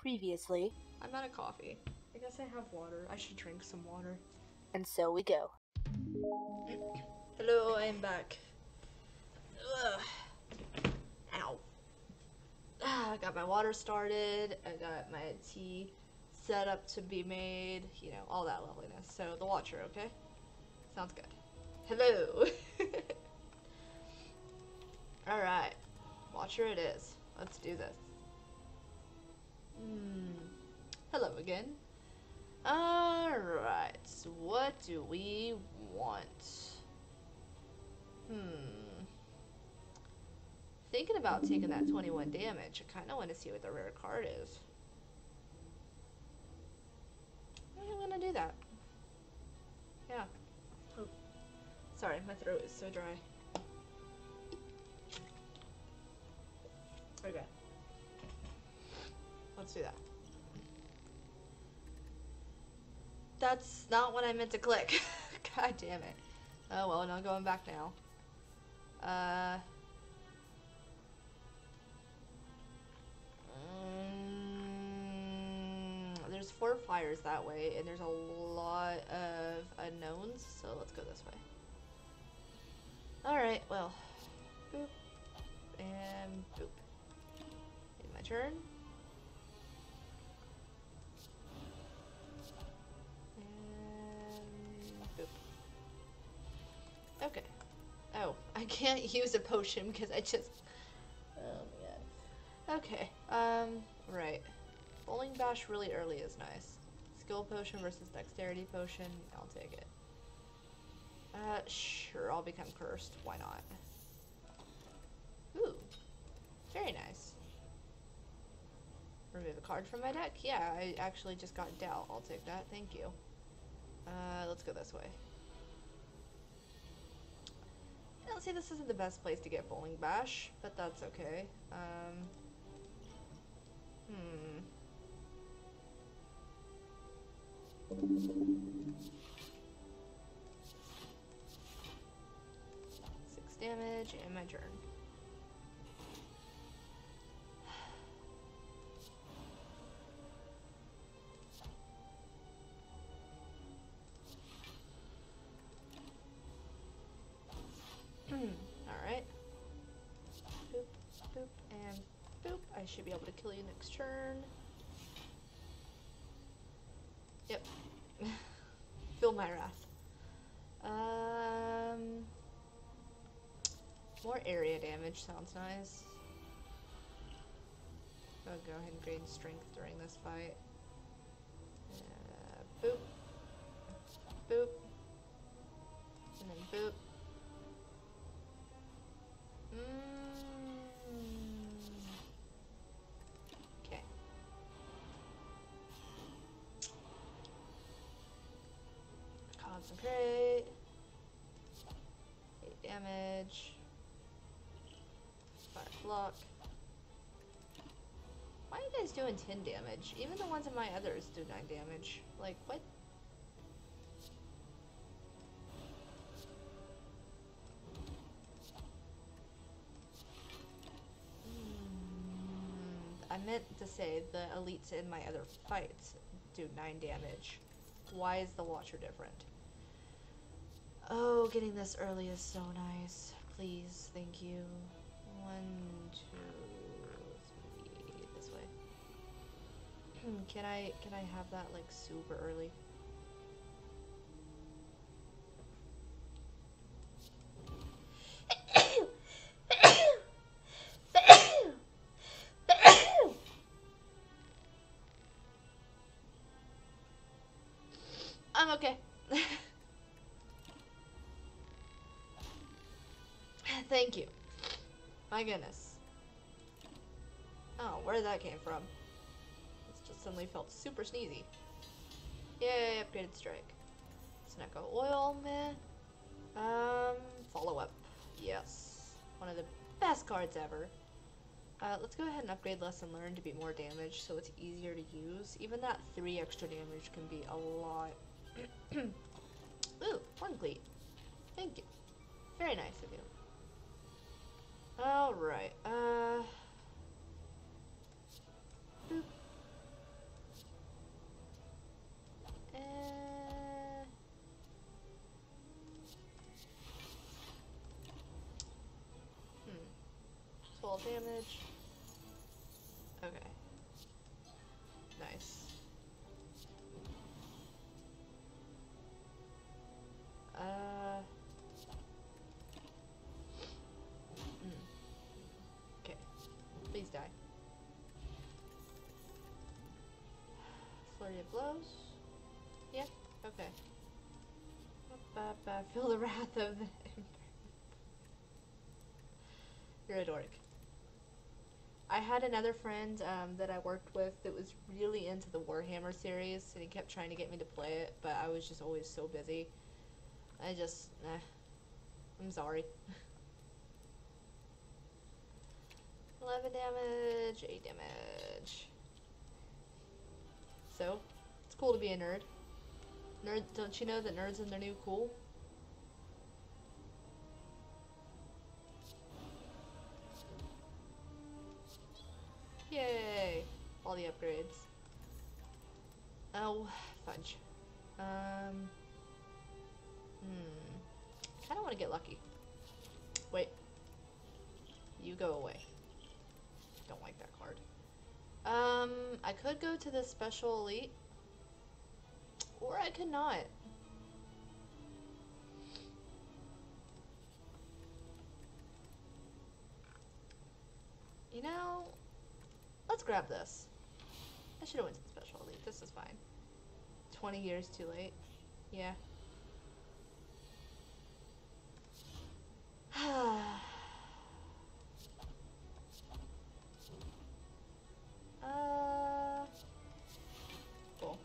previously. I'm out of coffee. I guess I have water. I should drink some water. And so we go. Hello, I'm back. Ugh. Ow. I got my water started. I got my tea set up to be made. You know, all that loveliness. So, The Watcher, okay? Sounds good. Hello! Alright. Watcher it is. Let's do this. Hello again. Alright. So what do we want? Thinking about taking that 21 damage, I kind of want to see what the rare card is. I'm gonna do that. Yeah. Oh. Sorry, my throat is so dry. Okay. Let's do that. That's not what I meant to click. God damn it. Oh well, no going back now. There's four fires that way, and there's a lot of unknowns, so let's go this way. Alright, well. Boop. And boop. Take my turn. And boop. Okay. Oh, I can't use a potion because I just... Oh my god. Okay, right. Bowling Bash really early is nice. Skill Potion versus Dexterity Potion, I'll take it. Sure, I'll become cursed. Why not? Ooh. Very nice. Remove a card from my deck? Yeah, I actually just got Doubt. I'll take that. Thank you. Let's go this way. I'll say this isn't the best place to get Bowling Bash, but that's okay. Six damage and my turn. Alright. Boop, boop, and boop. I should be able to kill you next turn. Yep. Feel my wrath. More area damage sounds nice. I'll go ahead and gain strength during this fight. Boop. Boop. And then boop. Concentrate. 8 damage. 5 block. Why are you guys doing 10 damage? Even the ones in my others do 9 damage. Like, what? I meant to say the elites in my other fights do 9 damage. Why is the Watcher different? Oh, getting this early is so nice. Please, thank you. 1, 2, 3, this way. Can I have that like super early? I'm okay. Thank you. My goodness. Oh, where that came from? It just suddenly felt super sneezy. Yay, upgraded strike. Snack of oil, meh. Follow up. Yes. One of the best cards ever. Let's go ahead and upgrade Lesson Learned to be more damage so it's easier to use. Even that 3 extra damage can be a lot. Ooh, one cleat. Thank you. Very nice of you. Alright, boop, all damage. Okay. Nice. Okay. Please die. Flurry of blows. Yeah. Okay. Feel the wrath of the. You're a dork. I had another friend that I worked with that was really into the Warhammer series, and he kept trying to get me to play it, but I was just always so busy. I just, I'm sorry. 11 damage, 8 damage. So, it's cool to be a nerd. Nerd, don't you know that nerds are the new cool? Yay! All the upgrades. Oh, fudge. I kinda wanna get lucky. Wait. You go away. Don't like that card. I could go to the special elite. Or I could not. You know, let's grab this. I should have went to the special elite. This is fine. 20 years too late. Yeah. Cool.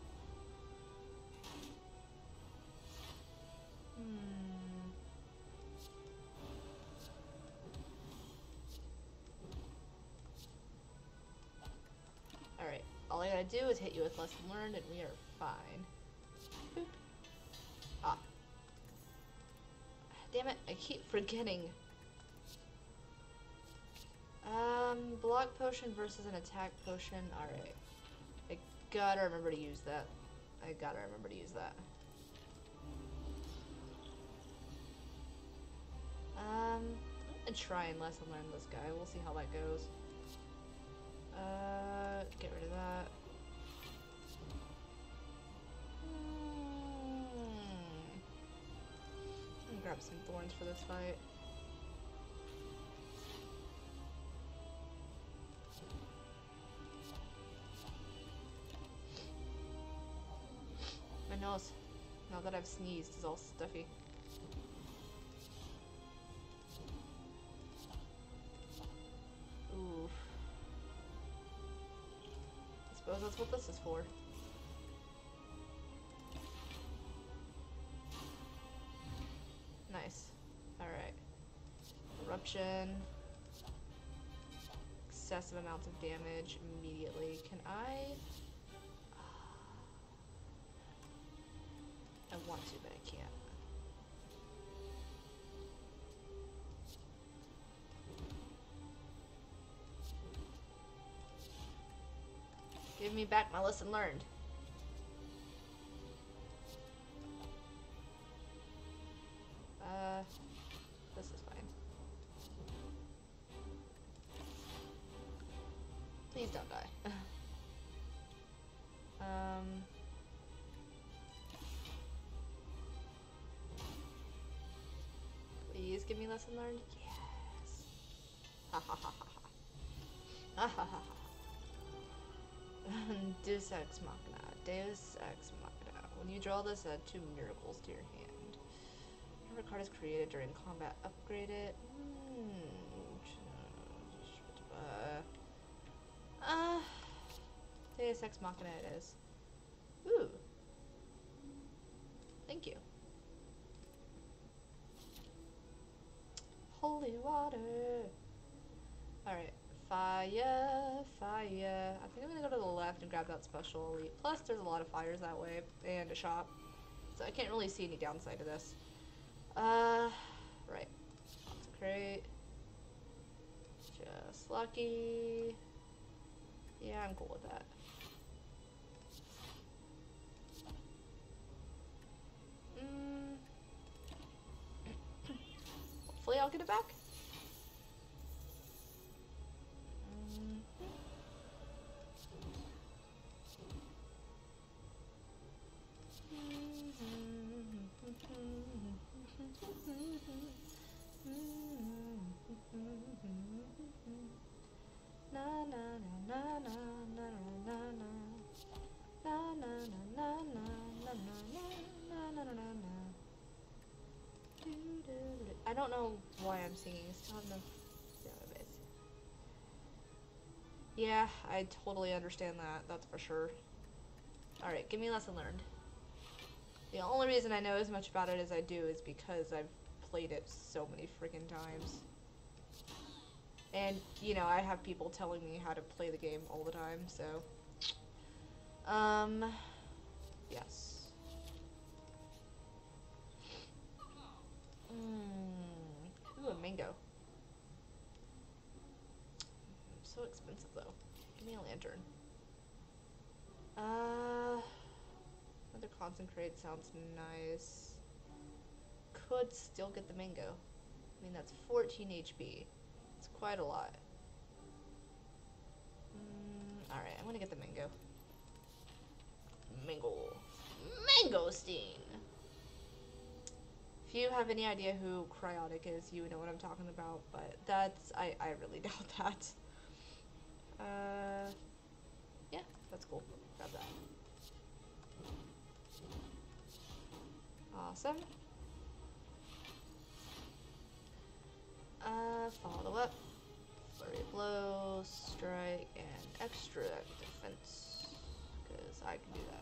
All right. All I gotta do is hit you with lesson learned, and we are fine. Boop. Ah. Damn it, I keep forgetting. Block potion versus an attack potion. Alright. I gotta remember to use that. I'm gonna try and lesson learn this guy. We'll see how that goes. Get rid of that. Grab some thorns for this fight. My nose, now that I've sneezed, is all stuffy. Ooh. I suppose that's what this is for. Nice. Alright. Eruption. Excessive amounts of damage immediately. Can I? I want to, but I can't. Give me back my lesson learned. This is fine. Please don't die. Please give me lesson learned. Yes. Ha ha ha ha ha. Ha ha ha ha. Deus Ex Machina. Deus Ex Machina. When you draw this, add 2 miracles to your hand. Whatever card is created during combat, upgrade it. Deus Ex Machina it is. Ooh. Thank you. Holy water. Alright. Fire. Fire. I think I'm gonna go to the left and grab that special elite. Plus, there's a lot of fires that way, and a shop. So I can't really see any downside to this. Right. Great. Just lucky. Yeah, I'm cool with that. Hopefully I'll get it back. don't know why I'm singing. I still have no base. Yeah, I totally understand that. That's for sure. Alright, give me lesson learned. The only reason I know as much about it as I do is because I've played it so many freaking times. And, you know, I have people telling me how to play the game all the time, so. Yes. Ooh, a mango. So expensive, though. Give me a lantern. Another concentrate sounds nice. Could still get the mango. I mean, that's 14 HP. It's quite a lot. Alright, I'm gonna get the mango. Mango. Mangosteen! If you have any idea who Cryotic is, you would know what I'm talking about, but that's... I really doubt that. Yeah, that's cool. Grab that. Awesome. Follow up. Flurry blow, strike, and extra defense. Because I can do that.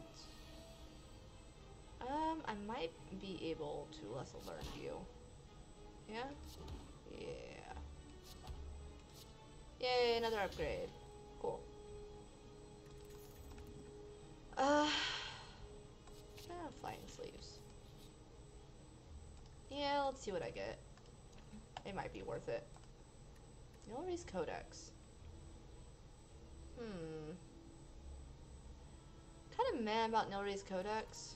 I might be able to lesson learn you. Yeah? Yeah. Yay, another upgrade. Cool. Flying sleeves. Yeah, let's see what I get. It might be worth it. Nilry's Codex. Kind of meh about Nilry's Codex.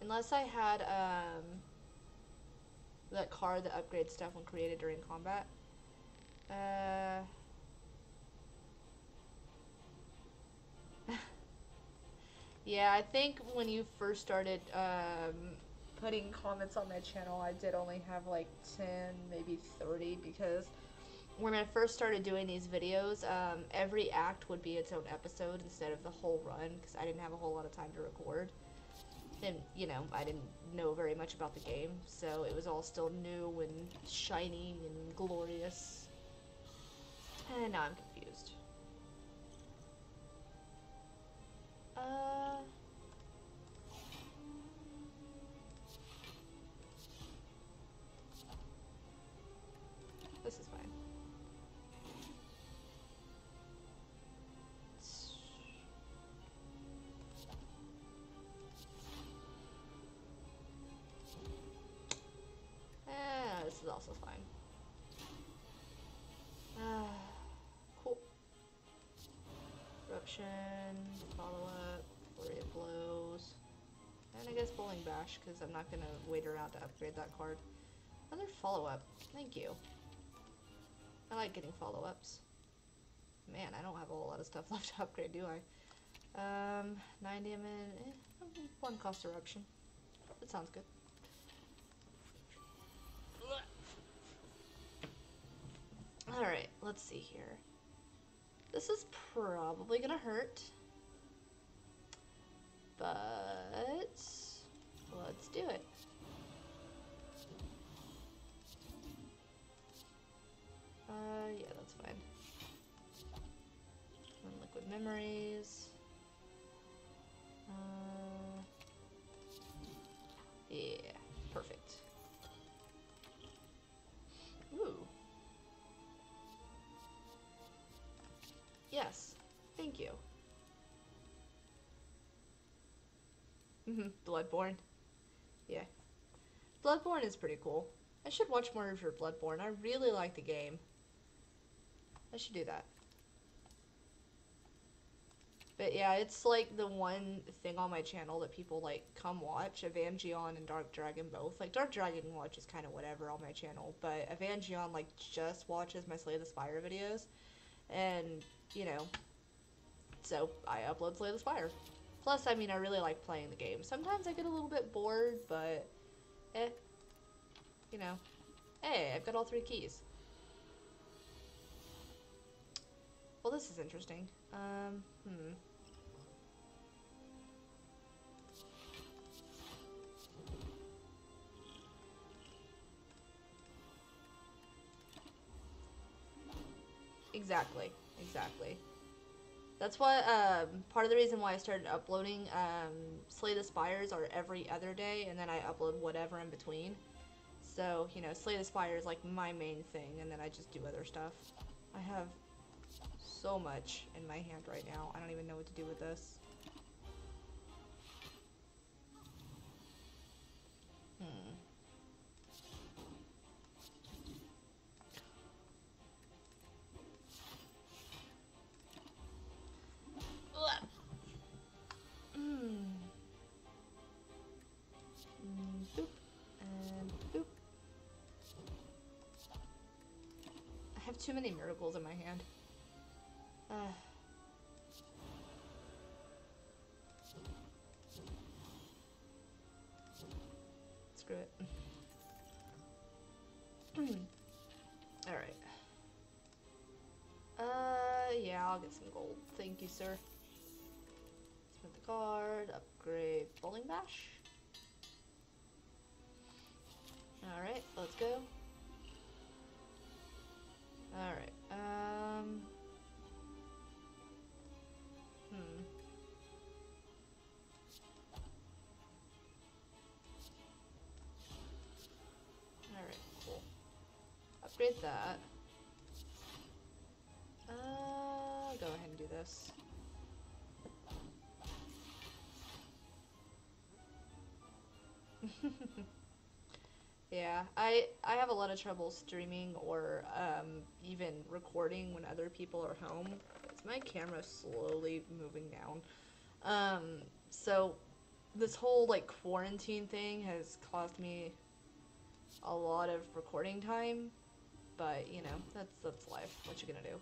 Unless I had that card that upgrades stuff when created during combat. Yeah, I think when you first started putting comments on my channel, I did only have like 10, maybe 30, because when I first started doing these videos, every act would be its own episode instead of the whole run, because I didn't have a whole lot of time to record. And, you know, I didn't know very much about the game, so it was all still new and shiny and glorious. And now I'm confused. This is fine. This is also fine. Cool. Eruption, follow up, flurry of blows, and I guess bowling bash because I'm not gonna wait around to upgrade that card. Another follow up. Thank you. I like getting follow-ups. Man, I don't have a whole lot of stuff left to upgrade, do I? 9 damage, 1 cost eruption. That sounds good. Alright, let's see here. This is probably gonna hurt. But let's do it. Yeah, that's fine. And liquid memories. Yeah, perfect. Ooh. Yes, thank you. Bloodborne. Yeah. Bloodborne is pretty cool. I should watch more of your Bloodborne. I really like the game. I should do that. But yeah, it's like the one thing on my channel that people like come watch. Evangeon and Dark Dragon both. Like Dark Dragon watches kind of whatever on my channel, but Evangeon like just watches my Slay the Spire videos. And, you know, so I upload Slay the Spire. Plus, I mean, I really like playing the game. Sometimes I get a little bit bored, but eh. You know. Hey, I've got all 3 keys. Well, this is interesting. Exactly. Exactly. That's why part of the reason why I started uploading Slay the Spires are every other day, and then I upload whatever in between. So, you know, Slay the Spire is like my main thing, and then I just do other stuff. I have so much in my hand right now. I don't even know what to do with this. Too many miracles in my hand. Screw it. All right. Yeah, I'll get some gold. Thank you, sir. Smith the guard. Upgrade. Bowling bash. All right, let's go. Alright, Alright, cool. Upgrade that. Go ahead and do this. Yeah, I have a lot of trouble streaming or even recording when other people are home. It's my camera slowly moving down. So this whole like quarantine thing has cost me a lot of recording time, but you know, that's life. What you gonna do?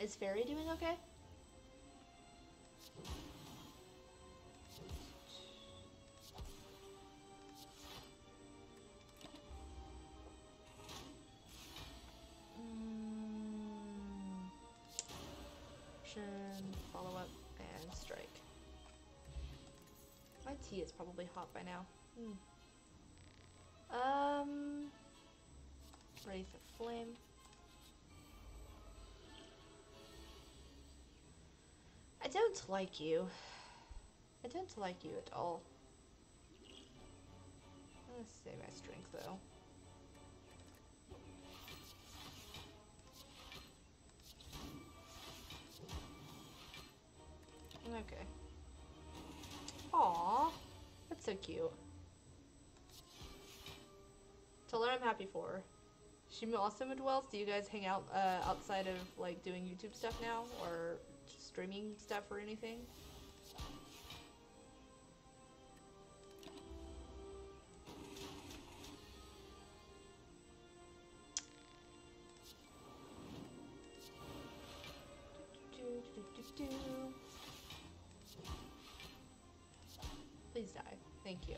Is Fairy doing okay? Action, follow up, and strike. My tea is probably hot by now. Wraith of Flame. I don't like you. I don't like you at all. Let's save my strength though. Okay. Aww, that's so cute. Tell her I'm happy for her. She also moved wells. Do you guys hang out outside of like doing YouTube stuff now, or streaming stuff or anything? Please die. Thank you.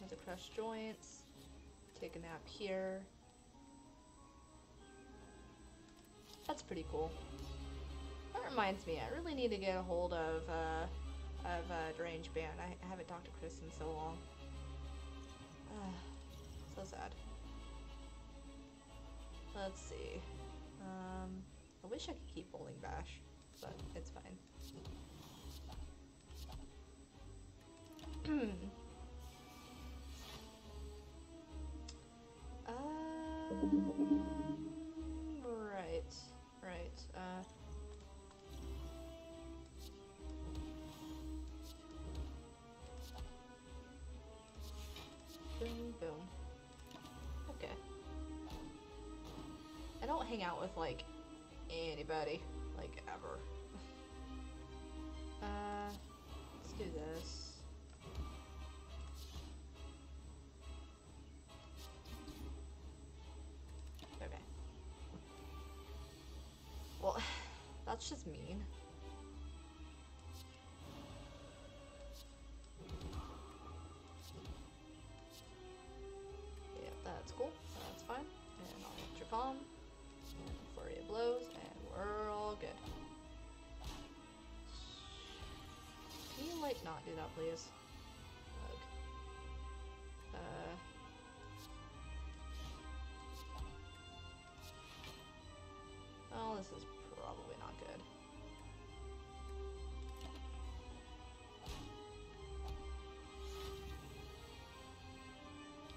Another crushed joints. Take a nap here. That's pretty cool. That reminds me, I really need to get a hold of Deranged Band. I haven't talked to Chris in so long. So sad. Let's see. I wish I could keep bowling bash, but it's fine. Boom. Okay. I don't hang out with like anybody, like ever. Let's do this. Okay. Well, that's just mean. Calm, flurry of blows, and we're all good. not do that, please. Look. Oh, this is probably not good.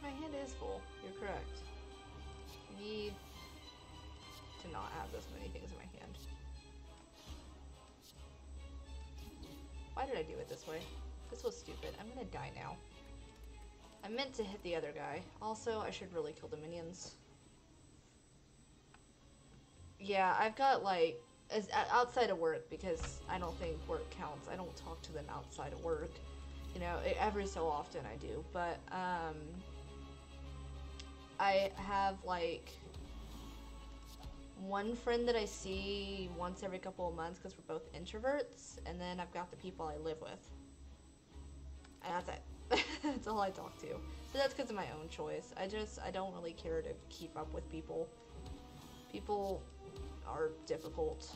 My hand is full. You're correct. I need to not have this many things in my hand. Why did I do it this way? This was stupid. I'm gonna die now. I meant to hit the other guy. Also, I should really kill the minions. Yeah, I've got like, outside of work, because I don't think work counts. I don't talk to them outside of work. You know, every so often I do, but I have like one friend that I see once every couple of months because we're both introverts, and then I've got the people I live with. And that's it. That's all I talk to. But that's because of my own choice. I don't really care to keep up with people. People are difficult.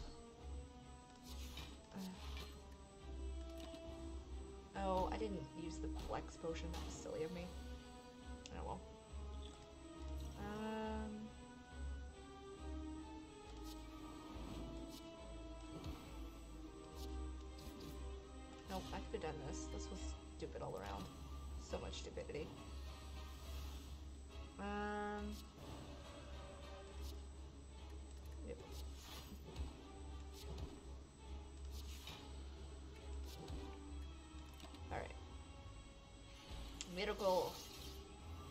Oh, I didn't use the flex potion. That was silly of me. Oh well. Nope, I could have done this. This was stupid all around. So much stupidity. Yep. Alright. Miracle.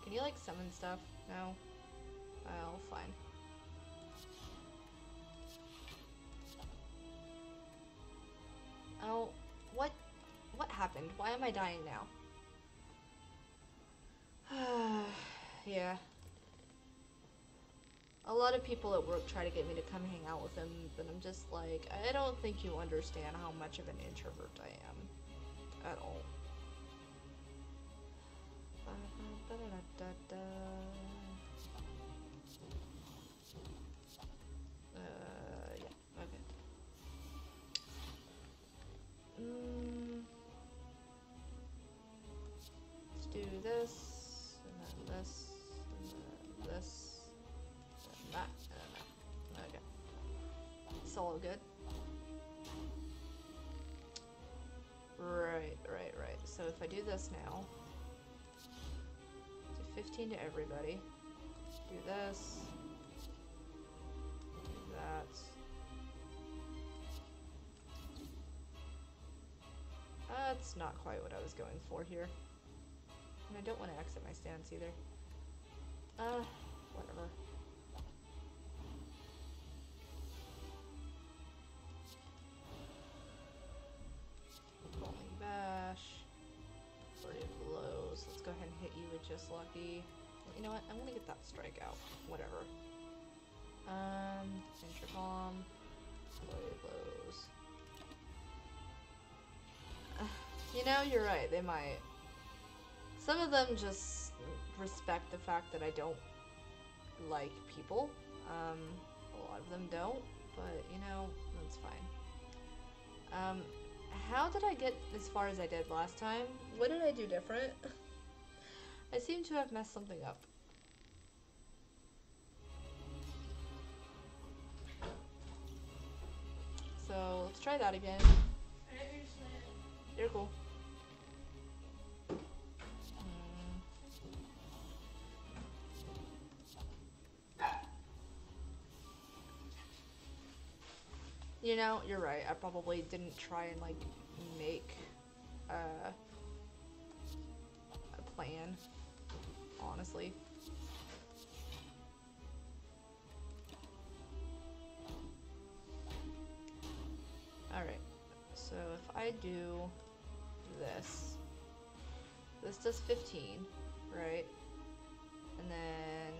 Can you like summon stuff? No? Well, fine. Oh, what happened? Why am I dying now? Yeah. A lot of people at work try to get me to come hang out with them, but I'm just like, I don't think you understand how much of an introvert I am. At all. Yeah, okay. Let's do this, and then this, and then this, and that, and then that. Okay. It's all good. Right. So if I do this now, do 15 to everybody. Do this. Do that. That's not quite what I was going for here. And I don't want to exit my stance either. Whatever. Bash. 40 blows. Let's go ahead and hit you with just lucky. You know what? I'm gonna get that strike out. Whatever. Venture bomb. 40 blows. You know, you're right. They might. Some of them just respect the fact that I don't like people. A lot of them don't, but you know, that's fine. How did I get as far as I did last time? What did I do different? I seem to have messed something up. So let's try that again. You're cool. You know, you're right. I probably didn't try and like make a plan, honestly. Alright, so if I do this, this does 15, right? And then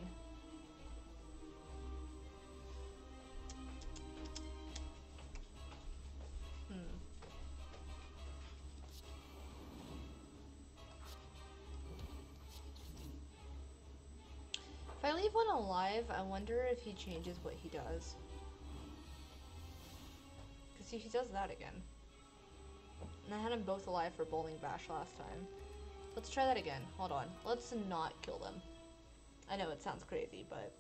if I leave one alive, I wonder if he changes what he does. Because he does that again. And I had them both alive for Bowling Bash last time. Let's try that again. Hold on. Let's not kill them. I know it sounds crazy, but...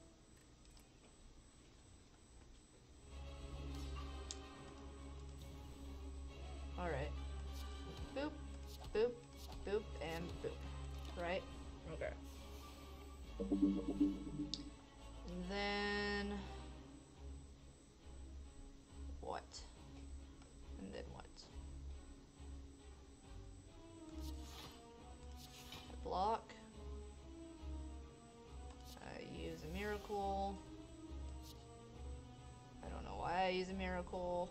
Alright. Boop, boop, boop, and boop. Right? Okay. And then... What? And then what? I block. I use a miracle. I don't know why I use a miracle.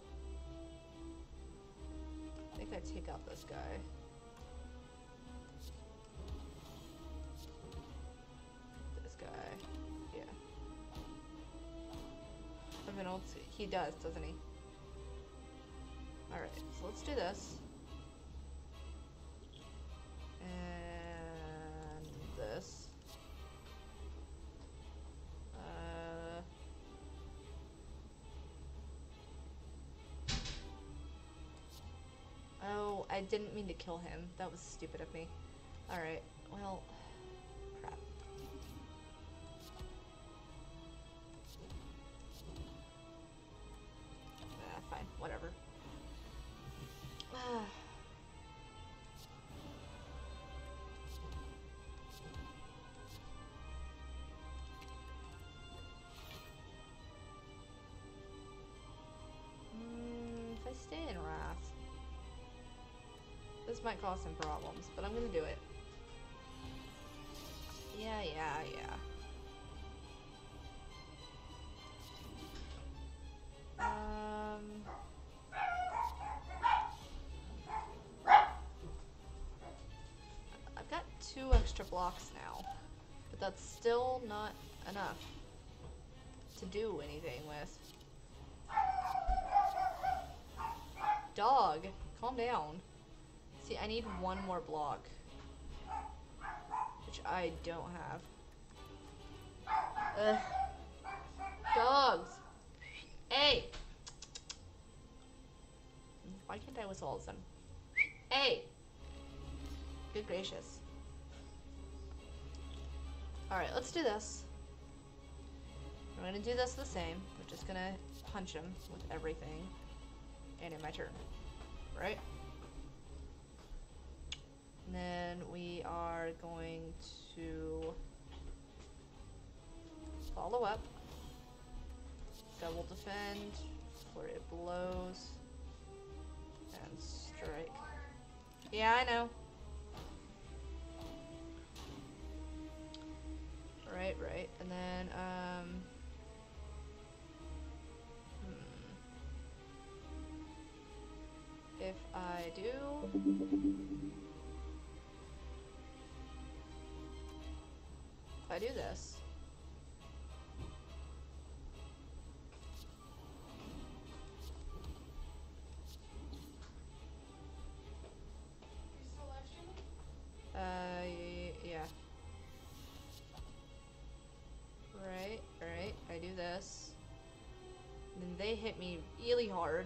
I think I take out this guy. This guy. Yeah. I mean, he does, doesn't he? Alright, so let's do this. And this. Oh, I didn't mean to kill him. That was stupid of me. Alright, well, crap. Fine, whatever. If I stay in Wrath, this might cause some problems, but I'm gonna do it. Yeah. I've got 2 extra blocks now, but that's still not enough to do anything with. Dog, calm down. See, I need 1 more block, which I don't have. Ugh. Dogs! Hey! Why can't I whistle all of a sudden? Hey! Good gracious. Alright, let's do this. We're gonna do this the same. We're just gonna punch him with everything. And in my turn. Right? And then we are going to follow up. Double defend where it blows and strike. Yeah, I know. Right. And then, if I do... If I do this... yeah. Right, I do this. Then they hit me really hard,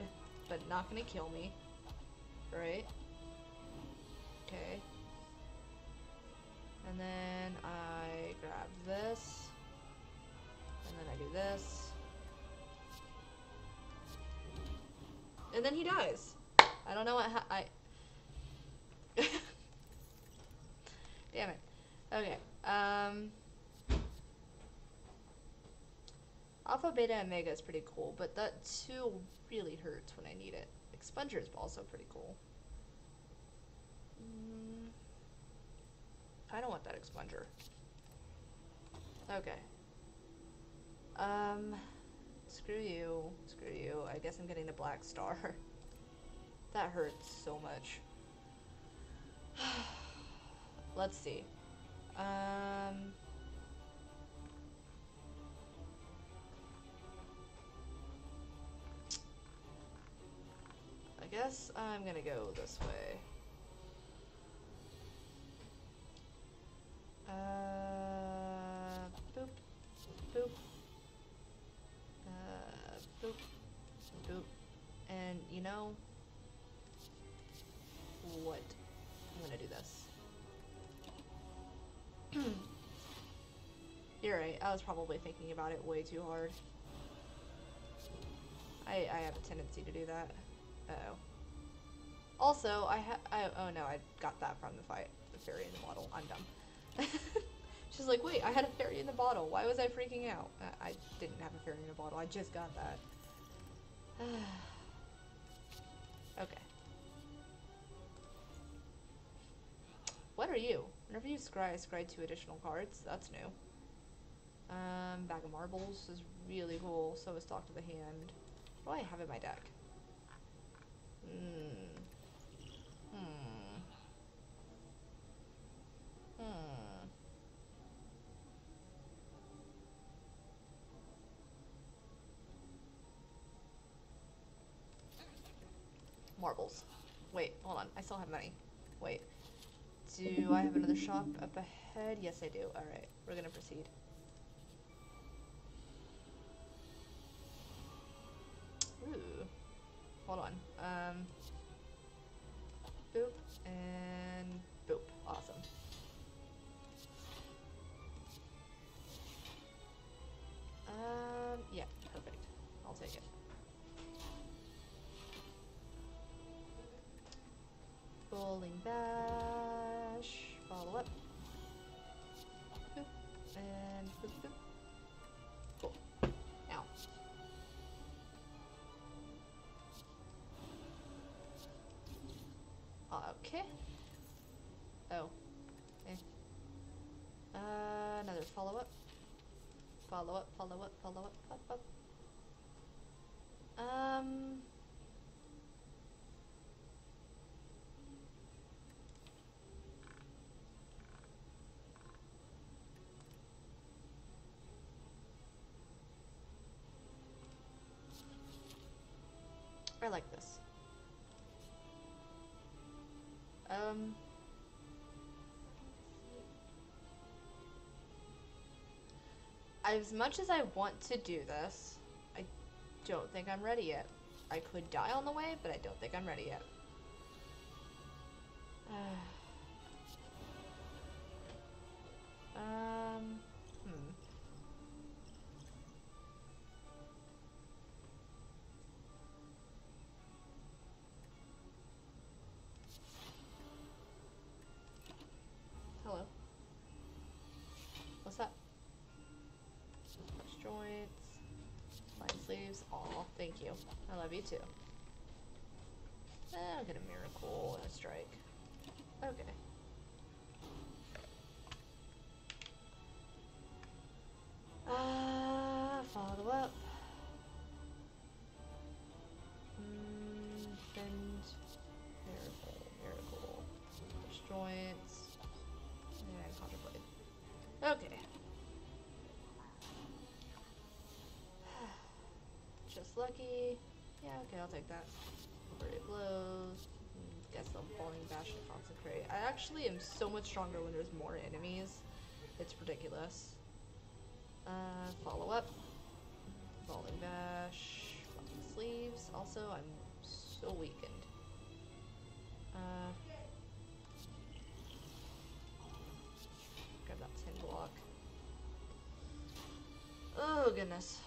but not gonna kill me. Right? Okay. And then I grab this. And then I do this. And then he dies. I don't know what I... Damn it. Okay. Alpha, Beta, and Omega is pretty cool, but that 2 really hurts when I need it. Expunger's also pretty cool. I don't want that Expunger. Okay. Screw you. Screw you. I guess I'm getting the Black Star. That hurts so much. Let's see. I guess I'm gonna go this way. Boop, boop, boop, boop, and you know, You're right. I was probably thinking about it way too hard. I have a tendency to do that. Uh-oh. Also, oh no, I got that from the fight. The fairy in the bottle. I'm dumb. She's like, wait, I had a fairy in the bottle. Why was I freaking out? I didn't have a fairy in the bottle. I just got that. Okay. What are you? Whenever you scry, I scry 2 additional cards. That's new. Bag of Marbles is really cool. So is Talk to the Hand. What do I have in my deck? Marbles. Wait, hold on. I still have money. Wait. Do I have another shop up ahead? Yes, I do. Alright, we're gonna proceed. Ooh. Hold on. Boop and boop. Awesome. Yeah, perfect. I'll take it. Rolling bash. Follow up. Boop and boop boop. Cool. Now. Okay. Oh. Eh. Another follow up. Follow up, follow up, follow up, up, up. I like this. As much as I want to do this, I don't think I'm ready yet. I could die on the way, but I don't think I'm ready yet. Thank you. I love you too. I'll get a miracle and a strike. Okay. Follow up. Bend. Miracle. Miracle. Destroyance. And counterplay. Okay. Just lucky. Yeah, okay, I'll take that. Flurry of blows. Guess I'm falling bash and concentrate. I actually am so much stronger when there's more enemies. It's ridiculous. Follow up. Falling bash. Falling sleeves. Also, I'm so weakened. Grab that 10 block. Oh, goodness.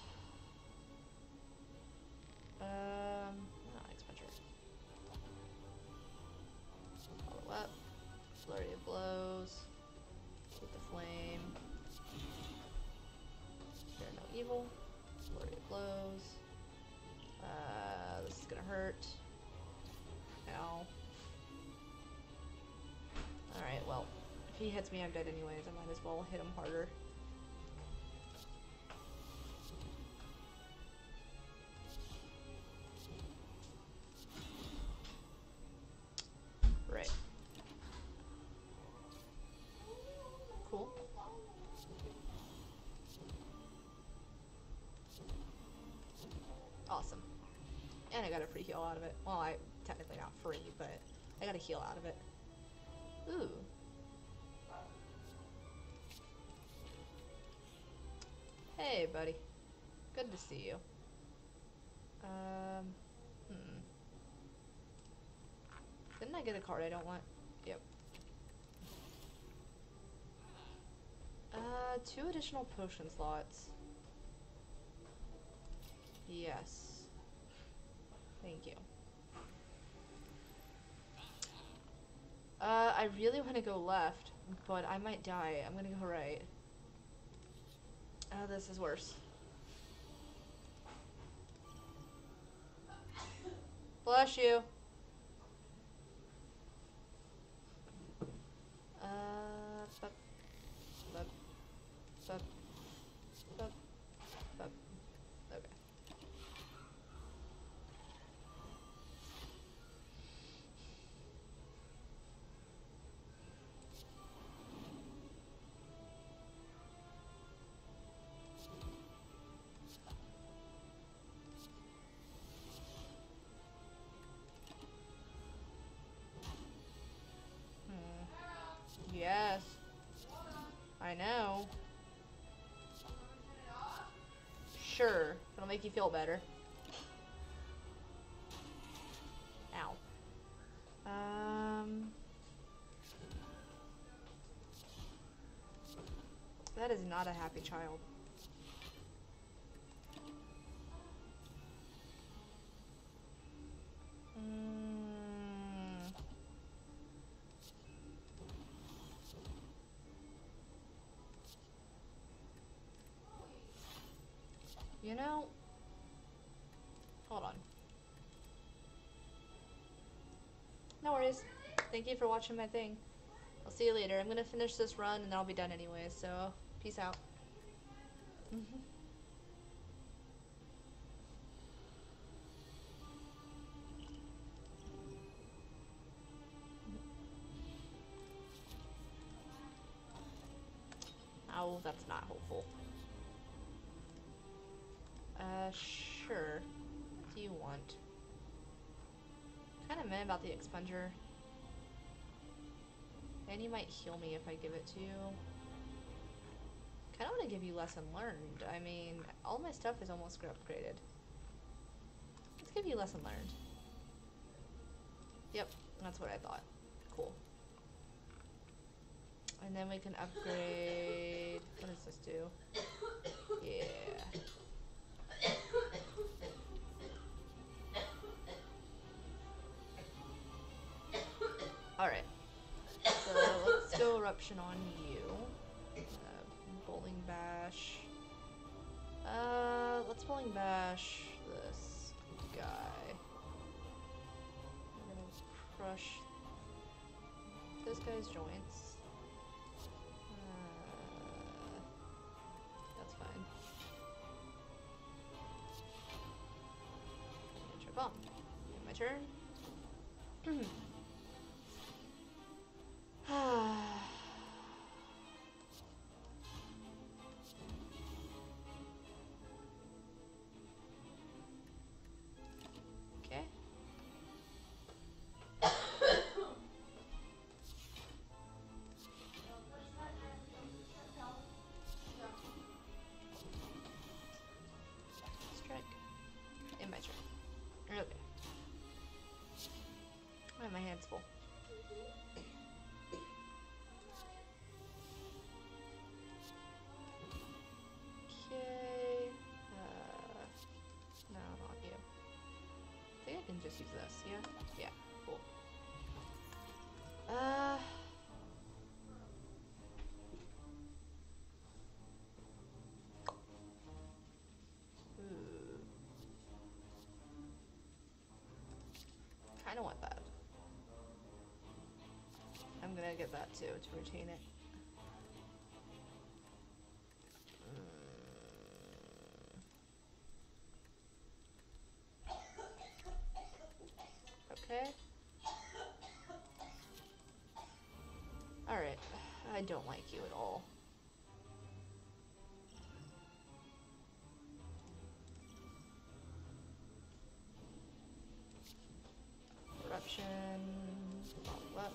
Not expensive. Follow up. Flurry of blows. With the flame. Fear no evil. Flurry of blows. This is gonna hurt. Ow. Alright, well, if he hits me, I'm dead anyways. I might as well hit him harder. And I got a free heal out of it. Well, I technically not free, but I got a heal out of it. Ooh. Hey, buddy. Good to see you. Didn't I get a card I don't want? Yep. 2 additional potion slots. Yes. Thank you. I really want to go left, but I might die. I'm gonna go right. Oh, this is worse. Bless you. Okay. Yes. I know. Sure. It'll make you feel better. Ow. That is not a happy child. You know, hold on. No worries. Thank you for watching my thing. I'll see you later. I'm gonna finish this run and then I'll be done anyway, so peace out. Oh, that's not hopeful. Sure. What do you want? I'm kinda mad about the expunger. And you might heal me if I give it to you. Kinda wanna give you lesson learned. I mean, all my stuff is almost upgraded. Let's give you lesson learned. Yep, that's what I thought. Cool. And then we can upgrade... What does this do? Yeah. Alright, so let's go eruption on you. Bowling bash. Let's bowling bash this guy. We're gonna crush this guy's joints. That's fine. Trip bomb. My turn. Okay. Strike. In my turn. Okay. I have my hands full. Just use this, yeah? Yeah, cool. Kinda want that. I'm gonna get that too to retain it. I don't like you at all. Corruption, bottle up,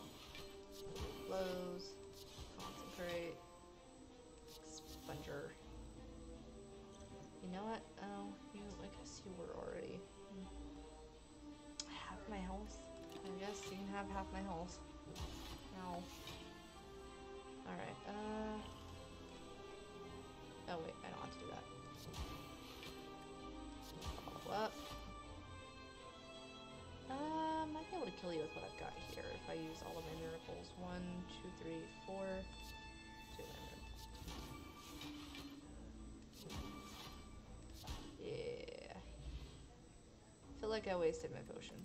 blows, concentrate, expunger. You know what? Oh, you, I guess you were already. Half my health? I guess you can have half my health. No. Alright, Oh wait, I don't have to do that. Level up. I might be able to kill you with what I've got here if I use all of my miracles. 1, 2, 3, 4. 200. Yeah. I feel like I wasted my potion.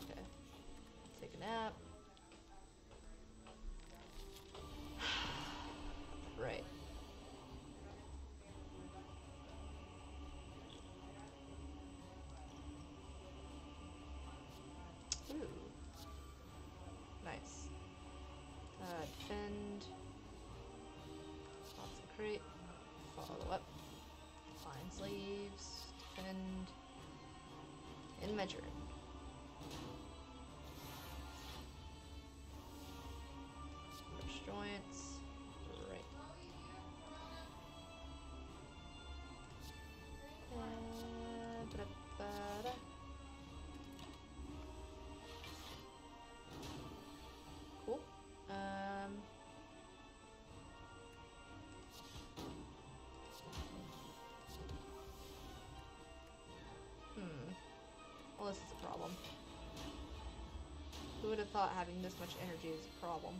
Okay. Take a nap. Right. Ooh. Nice. Defend. Concentrate. Follow up. Find sleeves. Defend. And measure. Push joints. Right. Cool. Well, this is a problem. Who would have thought having this much energy is a problem?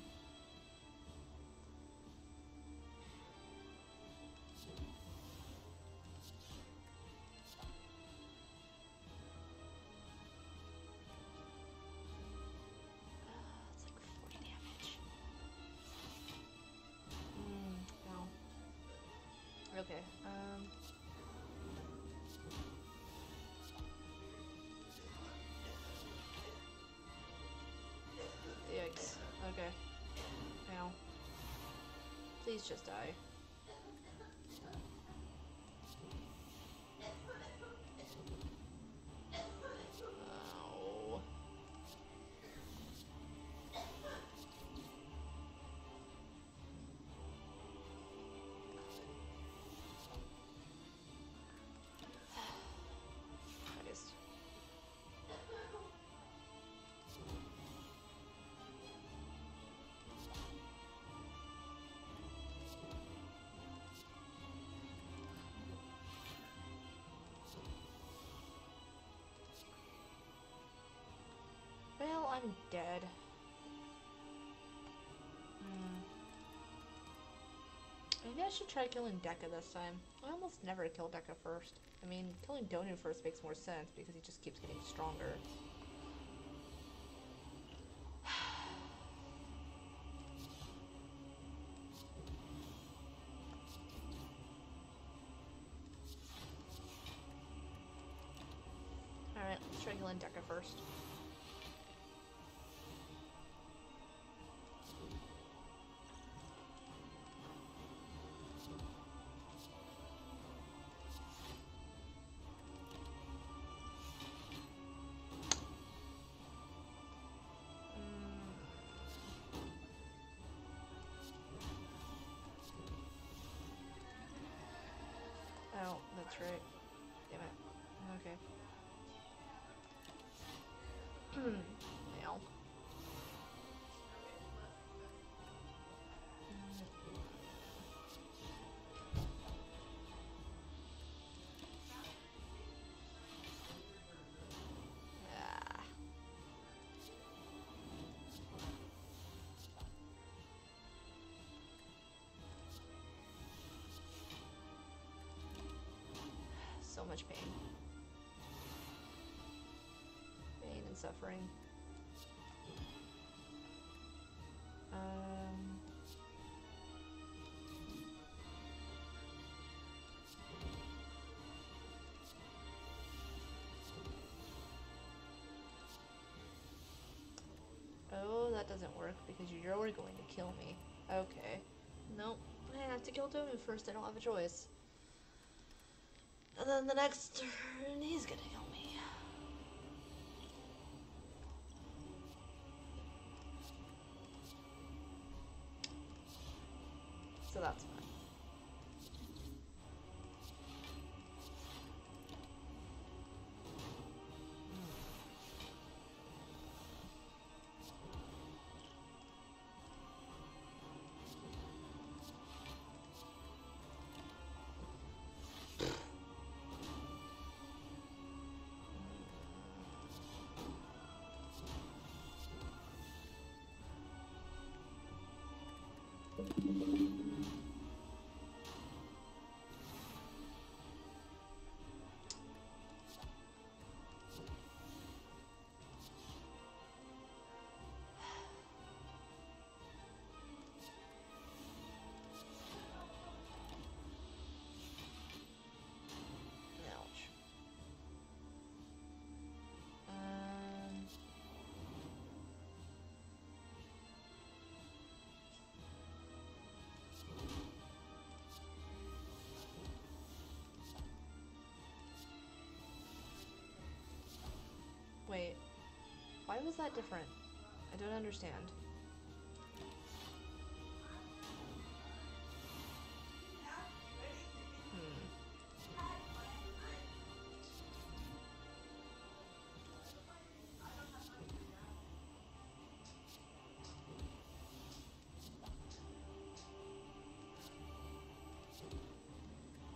Okay, yikes. Okay. Now. Please just die. Ow. Well, I'm dead. Maybe I should try killing Dekka this time. I almost never kill Dekka first. I mean, killing Donu first makes more sense because he just keeps getting stronger. Alright, let's try killing Dekka first. Oh, that's right. Damn it. Okay. Now. So much pain. Pain and suffering. Oh, that doesn't work because you're going to kill me. Okay. Nope. I have to kill Donu first. I don't have a choice. And then the next turn, he's gonna kill me. So that's fine. Why was that different? I don't understand.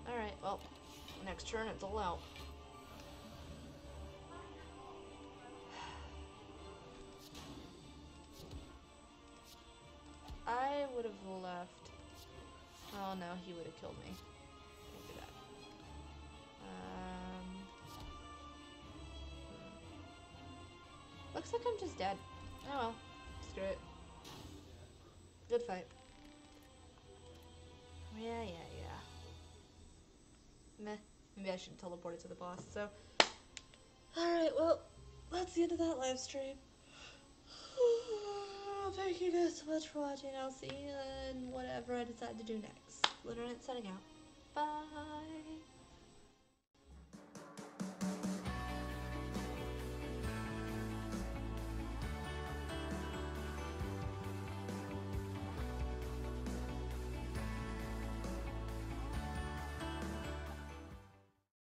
Alright, well, next turn it's all out. I would have left. Oh no, he would have killed me. Don't do that. Looks like I'm just dead. Oh well, screw it. Good fight. Yeah. Meh. Maybe I should teleport it to the boss, so. Alright, well, that's the end of that live stream. Thank you guys so much for watching. I'll see you in whatever I decide to do next. LunaNet signing out. Bye!